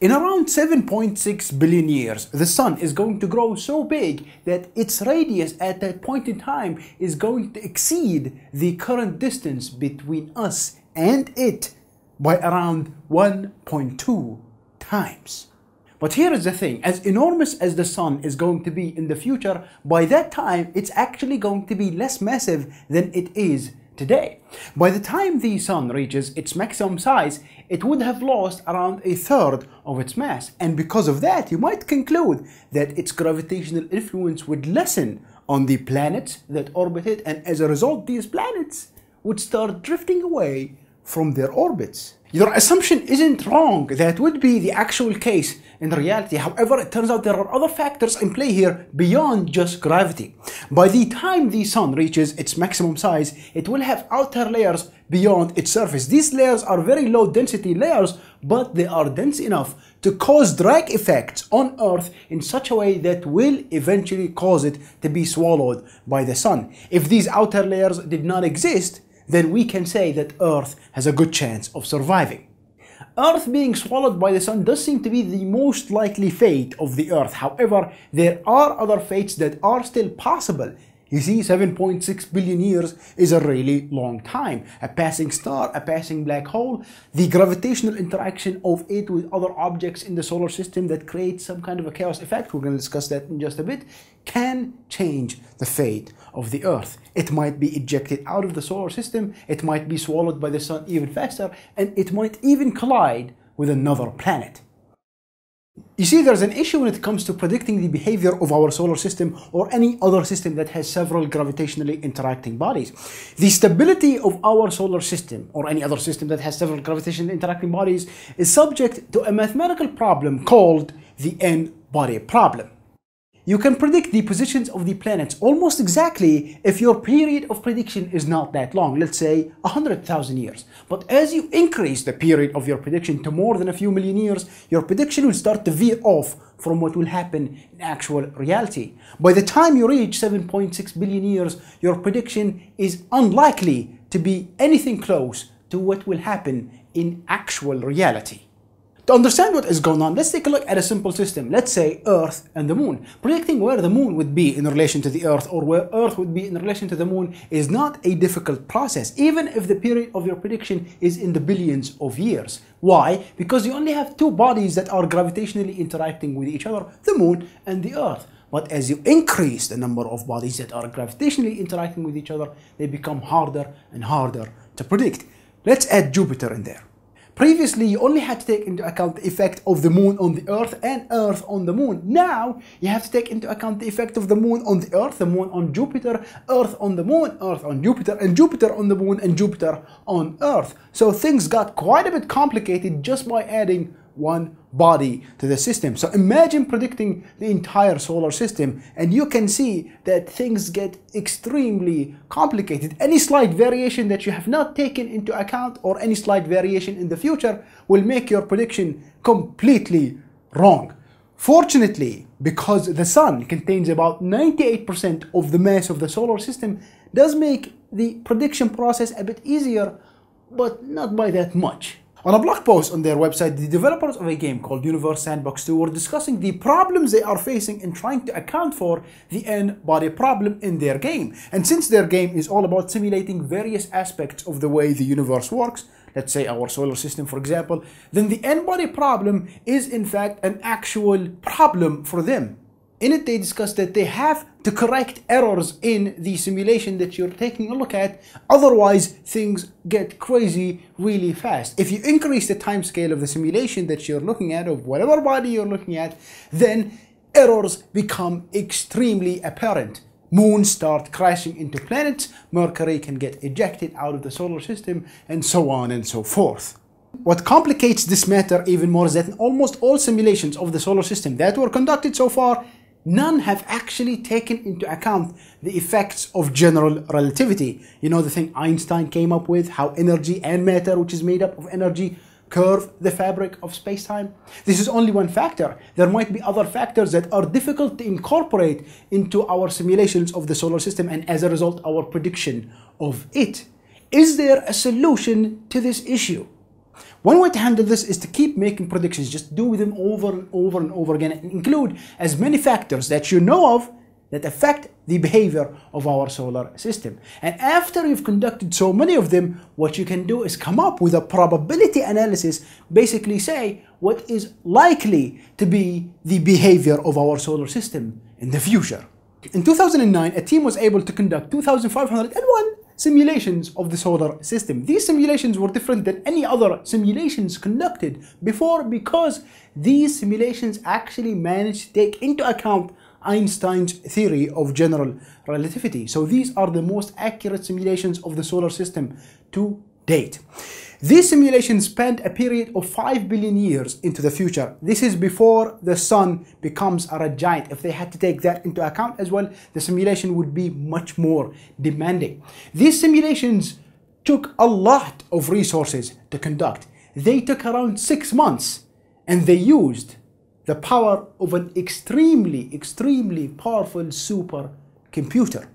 In around 7.6 billion years, the Sun is going to grow so big that its radius at that point in time is going to exceed the current distance between us and it by around 1.2 times. But here is the thing, as enormous as the Sun is going to be in the future, by that time it's actually going to be less massive than it is today. By the time the Sun reaches its maximum size, it would have lost around a third of its mass, and because of that you might conclude that its gravitational influence would lessen on the planets that orbit it, and as a result these planets would start drifting away from their orbits. Your assumption isn't wrong, that would be the actual case in reality. However, it turns out there are other factors in play here beyond just gravity. By the time the Sun reaches its maximum size, it will have outer layers beyond its surface. These layers are very low density layers, but they are dense enough to cause drag effects on Earth in such a way that will eventually cause it to be swallowed by the Sun. If these outer layers did not exist, then we can say that Earth has a good chance of surviving. Earth being swallowed by the Sun does seem to be the most likely fate of the Earth. However, there are other fates that are still possible. You see, 7.6 billion years is a really long time. A passing star, a passing black hole, the gravitational interaction of it with other objects in the solar system that creates some kind of a chaos effect, we're going to discuss that in just a bit, can change the fate of the Earth. It might be ejected out of the solar system, it might be swallowed by the Sun even faster, and it might even collide with another planet. You see, there's an issue when it comes to predicting the behavior of our solar system or any other system that has several gravitationally interacting bodies. The stability of our solar system or any other system that has several gravitationally interacting bodies is subject to a mathematical problem called the N-body problem. You can predict the positions of the planets almost exactly if your period of prediction is not that long, let's say 100,000 years. But as you increase the period of your prediction to more than a few million years, your prediction will start to veer off from what will happen in actual reality. By the time you reach 7.6 billion years, your prediction is unlikely to be anything close to what will happen in actual reality. To understand what is going on, let's take a look at a simple system, let's say Earth and the Moon. Predicting where the Moon would be in relation to the Earth or where Earth would be in relation to the Moon is not a difficult process, even if the period of your prediction is in the billions of years. Why? Because you only have two bodies that are gravitationally interacting with each other, the Moon and the Earth. But as you increase the number of bodies that are gravitationally interacting with each other, they become harder and harder to predict. Let's add Jupiter in there. Previously, you only had to take into account the effect of the Moon on the Earth and Earth on the Moon. Now, you have to take into account the effect of the Moon on the Earth, the Moon on Jupiter, Earth on the Moon, Earth on Jupiter, and Jupiter on the Moon, and Jupiter on Earth. So things got quite a bit complicated just by adding one body to the system. So imagine predicting the entire solar system, and you can see that things get extremely complicated. Any slight variation that you have not taken into account or any slight variation in the future will make your prediction completely wrong. Fortunately, because the Sun contains about 98% of the mass of the solar system, does make the prediction process a bit easier, but not by that much. On a blog post on their website, the developers of a game called Universe Sandbox 2 were discussing the problems they are facing in trying to account for the N-body problem in their game. And since their game is all about simulating various aspects of the way the universe works, let's say our solar system for example, then the N-body problem is in fact an actual problem for them. In it, they discussed that they have to correct errors in the simulation that you're taking a look at, otherwise things get crazy really fast. If you increase the time scale of the simulation that you're looking at, of whatever body you're looking at, then errors become extremely apparent. Moons start crashing into planets, Mercury can get ejected out of the solar system, and so on and so forth. What complicates this matter even more is that in almost all simulations of the solar system that were conducted so far, none have actually taken into account the effects of general relativity. You know, the thing Einstein came up with, how energy and matter, which is made up of energy, curve the fabric of space-time. This is only one factor. There might be other factors that are difficult to incorporate into our simulations of the solar system and as a result our prediction of it. Is there a solution to this issue? One way to handle this is to keep making predictions. Just do them over and over and over again, and include as many factors that you know of that affect the behavior of our solar system. And after you've conducted so many of them, what you can do is come up with a probability analysis, basically say what is likely to be the behavior of our solar system in the future. In 2009, a team was able to conduct 2,501 simulations of the solar system. These simulations were different than any other simulations conducted before, because these simulations actually managed to take into account Einstein's theory of general relativity. So these are the most accurate simulations of the solar system to date. These simulations spanned a period of 5 billion years into the future. This is before the sun becomes a red giant. If they had to take that into account as well, the simulation would be much more demanding. These simulations took a lot of resources to conduct. They took around 6 months, and they used the power of an extremely, extremely powerful supercomputer.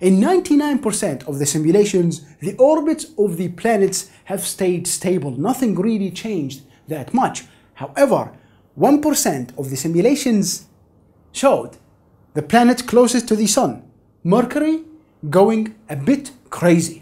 In 99% of the simulations, the orbits of the planets have stayed stable. Nothing really changed that much. However, 1% of the simulations showed the planet closest to the sun, Mercury, going a bit crazy.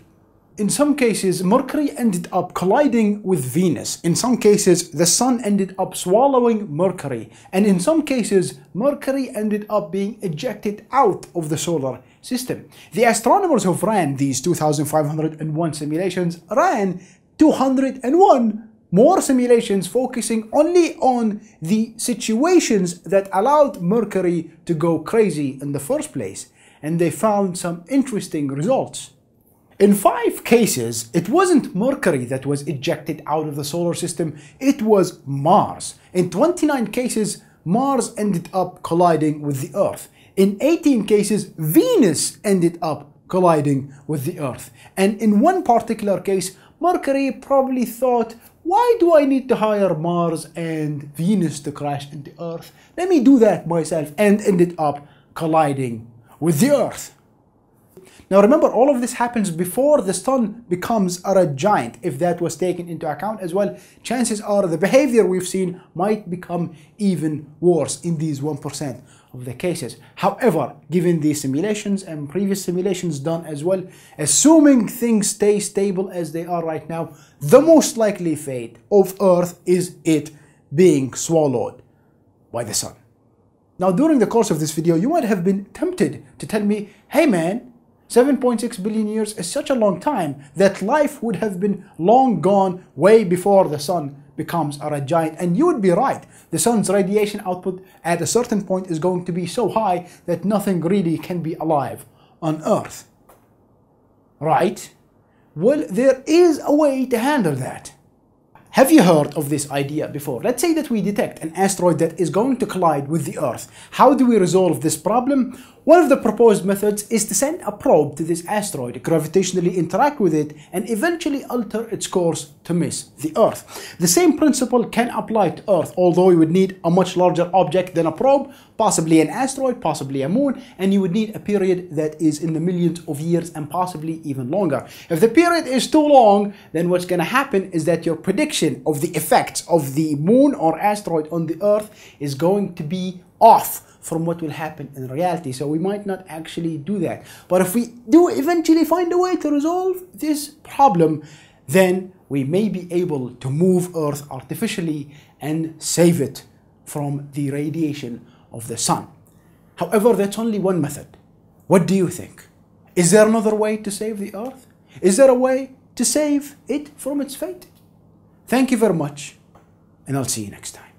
In some cases, Mercury ended up colliding with Venus. In some cases, the sun ended up swallowing Mercury. And in some cases, Mercury ended up being ejected out of the solar system. The astronomers who ran these 2,501 simulations ran 201 more simulations, focusing only on the situations that allowed Mercury to go crazy in the first place. And they found some interesting results. In 5 cases, it wasn't Mercury that was ejected out of the solar system, it was Mars. In 29 cases, Mars ended up colliding with the Earth. In 18 cases, Venus ended up colliding with the Earth. And in one particular case, Mercury probably thought, why do I need to hire Mars and Venus to crash into Earth? Let me do that myself, and ended up colliding with the Earth. Now remember, all of this happens before the sun becomes a red giant. If that was taken into account as well, chances are the behavior we've seen might become even worse in these 1% of the cases. However, given these simulations and previous simulations done as well, assuming things stay stable as they are right now, the most likely fate of Earth is it being swallowed by the sun. Now, during the course of this video, you might have been tempted to tell me, hey man, 7.6 billion years is such a long time that life would have been long gone way before the sun becomes a red giant. And you would be right. The sun's radiation output at a certain point is going to be so high that nothing really can be alive on Earth. Right? Well, there is a way to handle that. Have you heard of this idea before? Let's say that we detect an asteroid that is going to collide with the Earth. How do we resolve this problem? One of the proposed methods is to send a probe to this asteroid, gravitationally interact with it, and eventually alter its course to miss the Earth. The same principle can apply to Earth, although you would need a much larger object than a probe, possibly an asteroid, possibly a moon, and you would need a period that is in the millions of years and possibly even longer. If the period is too long, then what's going to happen is that your prediction of the effects of the moon or asteroid on the Earth is going to be off from what will happen in reality. So we might not actually do that. But if we do eventually find a way to resolve this problem, then we may be able to move Earth artificially and save it from the radiation of the sun. However, that's only one method. What do you think? Is there another way to save the Earth? Is there a way to save it from its fate? Thank you very much, and I'll see you next time.